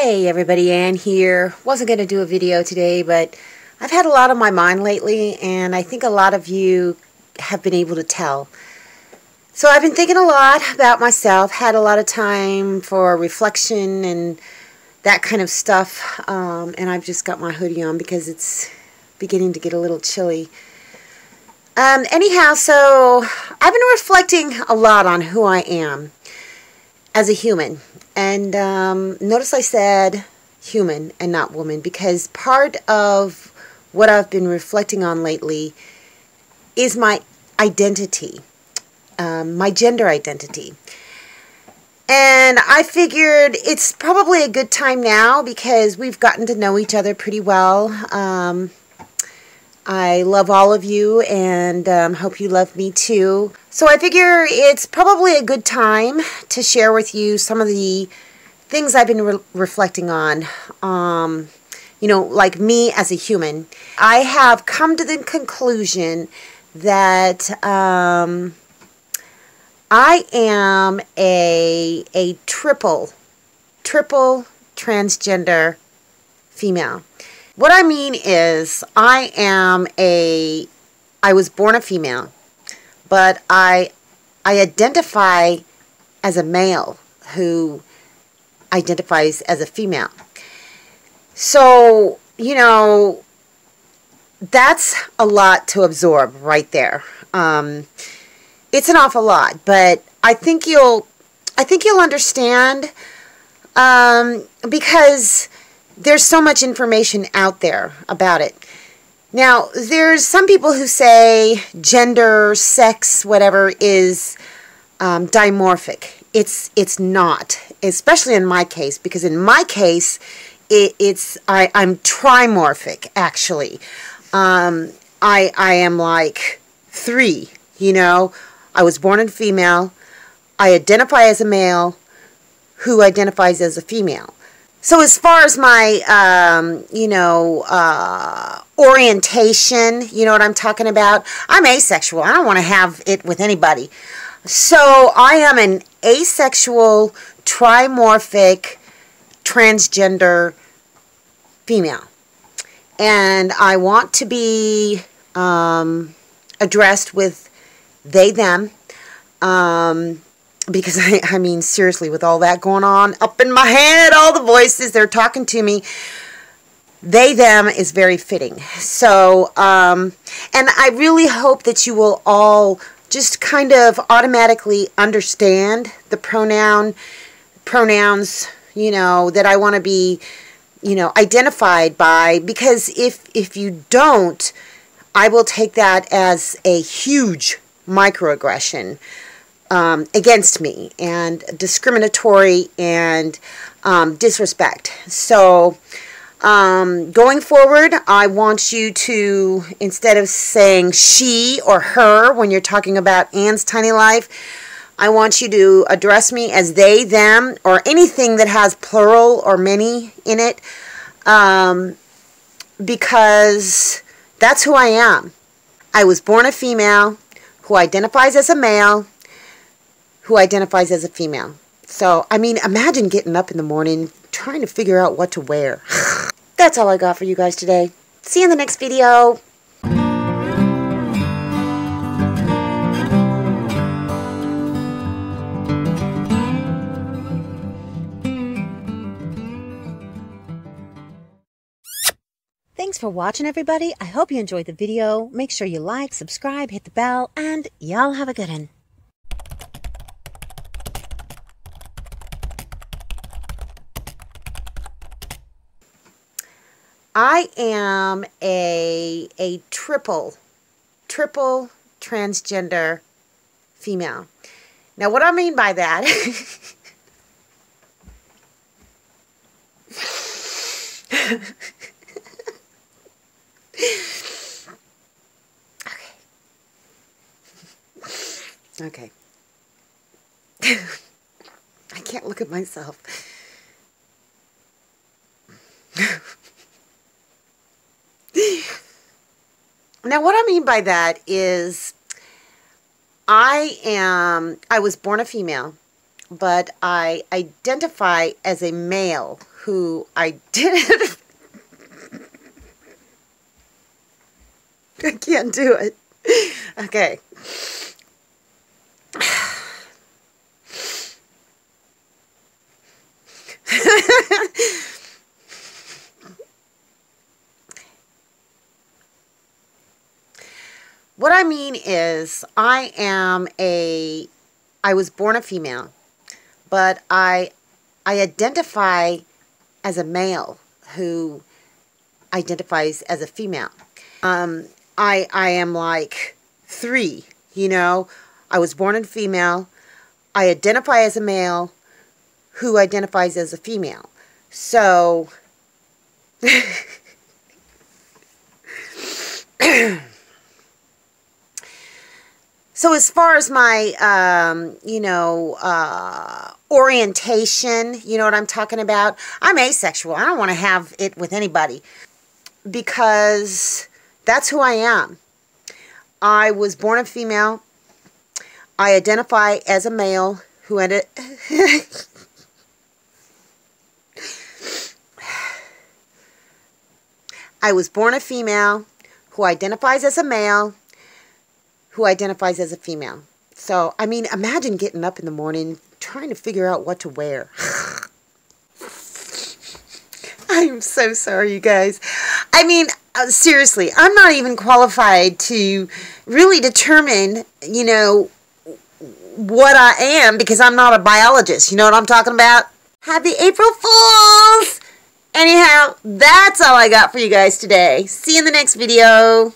Hey everybody, Ann here. Wasn't going to do a video today, but I've had a lot on my mind lately, and I think a lot of you have been able to tell. So I've been thinking a lot about myself, had a lot of time for reflection and that kind of stuff, and I've just got my hoodie on because it's beginning to get a little chilly. Anyhow, so I've been reflecting a lot on who I am as a human. And notice I said human and not woman, because part of what I've been reflecting on lately is my identity, my gender identity. And I figured it's probably a good time now because we've gotten to know each other pretty well. I love all of you and hope you love me too. So I figure it's probably a good time to share with you some of the things I've been reflecting on, you know, like me as a human. I have come to the conclusion that I am a triple transgender female. What I mean is I was born a female, but I identify as a male who identifies as a female. So, you know, that's a lot to absorb right there. It's an awful lot, but I think you'll understand because there's so much information out there about it. Now, there's some people who say gender, sex, whatever is dimorphic. It's not, especially in my case, because in my case, I'm trimorphic, actually. I am like three, you know. I was born a female. I identify as a male who identifies as a female. So as far as my, you know, orientation, you know what I'm talking about? I'm asexual. I don't want to have it with anybody. So I am an asexual, trimorphic, transgender female. And I want to be addressed with they, them. Because, I mean, seriously, with all that going on up in my head, all the voices, they're talking to me. They, them is very fitting. So, and I really hope that you will all just kind of automatically understand the pronouns, you know, that I want to be, you know, identified by. Because if you don't, I will take that as a huge microaggression against me, and discriminatory, and disrespect. So going forward, I want you to, instead of saying she or her when you're talking about Ann's Tiny Life, I want you to address me as they, them, or anything that has plural or many in it, because that's who I am. I was born a female who identifies as a male who identifies as a female. So, I mean, imagine getting up in the morning trying to figure out what to wear. That's all I got for you guys today. See you in the next video. Thanks for watching, everybody. I hope you enjoyed the video. Make sure you like, subscribe, hit the bell, and y'all have a good one. I am a triple transgender female. Now, what I mean by that, okay. Okay. I can't look at myself. Now, what I mean by that is I was born a female, but I identify as a male who I didn't... I can't do it. Okay. What I mean is, I was born a female, but I identify as a male who identifies as a female. I am like three, you know. I was born a female. I identify as a male who identifies as a female. So, so as far as my, you know, orientation, you know what I'm talking about? I'm asexual. I don't want to have it with anybody because that's who I am. I was born a female. I identify as a male who ended... I was born a female who identifies as a male who identifies as a female. So, I mean, imagine getting up in the morning trying to figure out what to wear. I'm so sorry, you guys. I mean, seriously, I'm not even qualified to really determine, you know, what I am because I'm not a biologist. You know what I'm talking about? Happy April Fools! Anyhow, that's all I got for you guys today. See you in the next video.